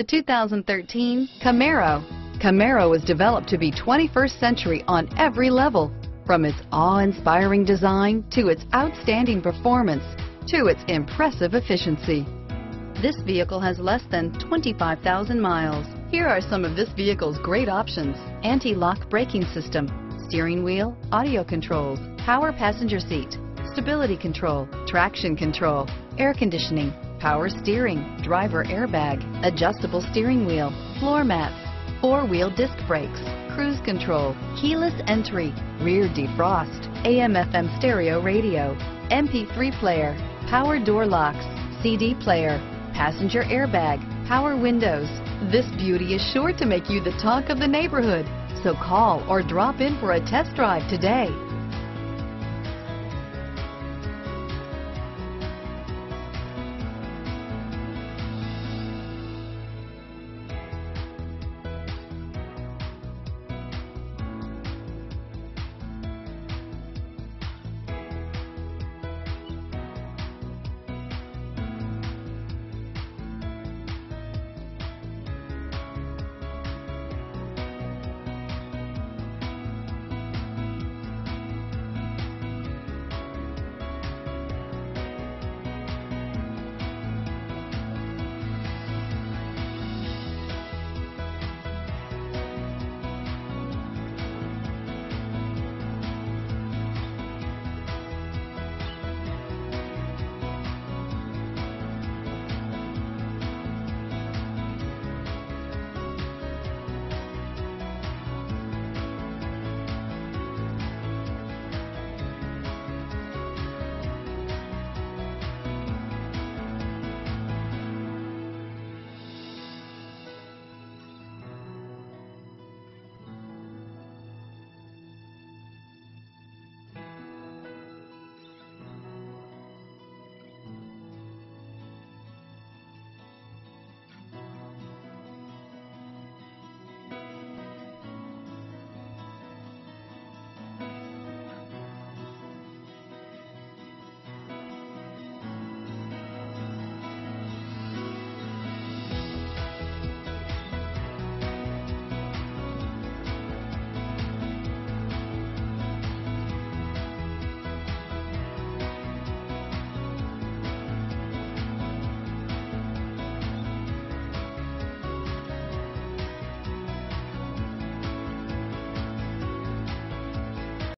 The 2013 Camaro. Camaro was developed to be 21st century on every level, from its awe-inspiring design to its outstanding performance to its impressive efficiency. This vehicle has less than 25,000 miles. Here are some of this vehicle's great options: anti-lock braking system, steering wheel audio controls, power passenger seat, stability control, traction control, air conditioning, power steering, driver airbag, adjustable steering wheel, floor mats, four-wheel disc brakes, cruise control, keyless entry, rear defrost, AM/FM stereo radio, MP3 player, power door locks, CD player, passenger airbag, power windows. This beauty is sure to make you the talk of the neighborhood, so call or drop in for a test drive today.